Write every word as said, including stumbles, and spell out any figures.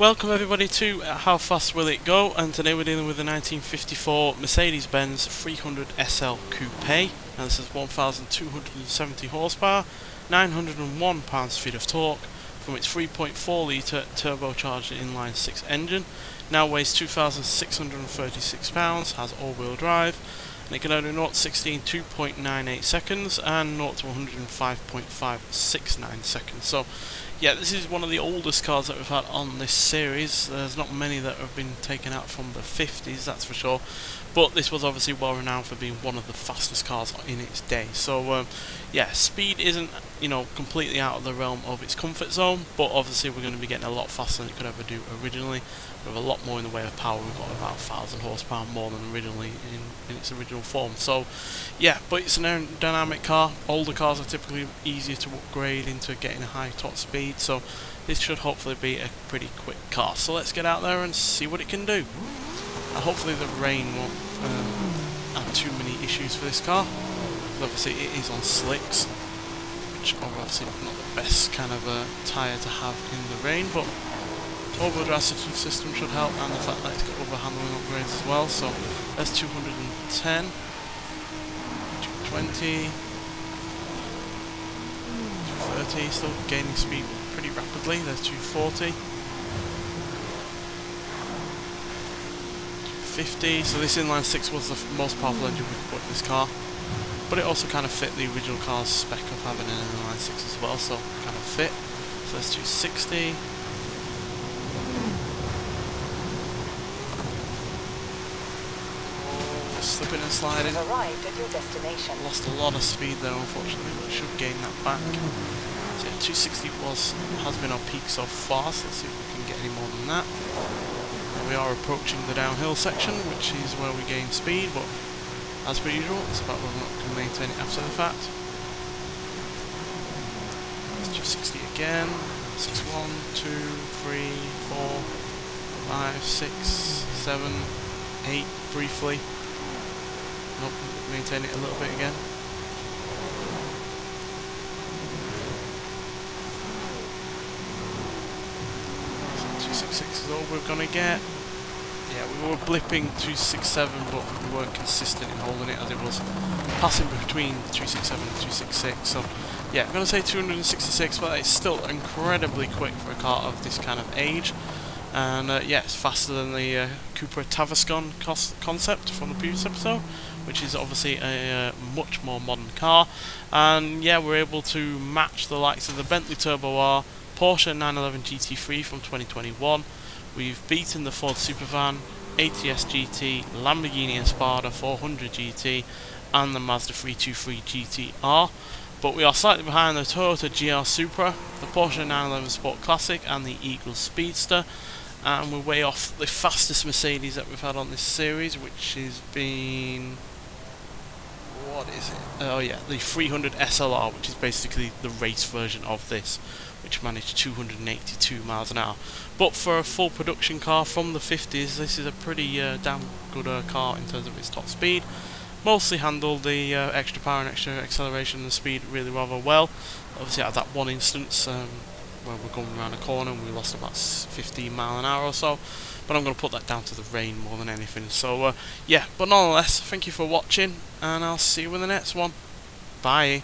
Welcome everybody to How Fast Will It Go, and today we're dealing with the nineteen fifty-four Mercedes-Benz three hundred S L Coupe. Now this is one thousand two hundred seventy horsepower, nine hundred and one pounds-feet of torque from its three point four litre turbocharged inline six engine. Now weighs two thousand six hundred thirty-six pounds, has all-wheel drive, and it can only zero to sixty in two point nine eight seconds and zero to one hundred in five point five six nine seconds. So yeah, this is one of the oldest cars that we've had on this series. There's not many that have been taken out from the fifties, that's for sure. But this was obviously well renowned for being one of the fastest cars in its day. So um, yeah, speed isn't, you know, completely out of the realm of its comfort zone, but obviously we're going to be getting a lot faster than it could ever do originally. We have a lot more in the way of power. We've got about one thousand horsepower more than originally in, in its original form. So yeah, but it's an aerodynamic car. Older cars are typically easier to upgrade into getting a high top speed. So this should hopefully be a pretty quick car. So let's get out there and see what it can do. And hopefully the rain won't um, have too many issues for this car. Obviously it is on slicks, which are obviously not the best kind of uh, tyre to have in the rain, but over drive system should help, and the fact that it's got over handling upgrades as well. So that's two hundred ten, two twenty, two thirty, still gaining speed pretty rapidly. There's two forty, two fifty, so this inline six was the most powerful engine we could put in this car, but it also kind of fit the original car's spec of having an inline six as well, so kind of fit. So that's two sixty, just slipping and sliding. Lost a lot of speed there unfortunately, but should gain that back. So yeah, two sixty was, has been our peak so far, so let's see if we can get any more than that. And we are approaching the downhill section, which is where we gain speed, but as per usual, it's about whether or not we can maintain it after the fact. It's two sixty again, six, one, two, three, four, five, six, seven, eight briefly. Nope, maintain it a little bit again. two sixty-six is all we're going to get. Yeah, we were blipping two sixty-seven, but we weren't consistent in holding it, as it was passing between two sixty-seven and two sixty-six. So yeah, I'm going to say two hundred sixty-six, but it's still incredibly quick for a car of this kind of age. And uh, yeah, it's faster than the uh, Cupra Tavascon concept from the previous episode, which is obviously a uh, much more modern car. And yeah, we're able to match the likes of the Bentley Turbo R, Porsche nine eleven G T three from twenty twenty-one, we've beaten the Ford Supervan, A T S G T, Lamborghini Espada four hundred G T, and the Mazda three twenty-three G T R, but we are slightly behind the Toyota G R Supra, the Porsche nine eleven Sport Classic, and the Eagle Speedster, and we're way off the fastest Mercedes that we've had on this series, which has been... what is it? Oh yeah, the three hundred S L R, which is basically the race version of this, which managed two hundred eighty-two miles an hour. But for a full production car from the fifties, this is a pretty uh, damn good uh, car in terms of its top speed. Mostly handled the uh, extra power and extra acceleration and speed really rather well. Obviously I had that one instance um, where we're going around a corner and we lost about fifteen mile an hour or so, but I'm going to put that down to the rain more than anything. So uh, yeah, but nonetheless, thank you for watching, and I'll see you in the next one. Bye!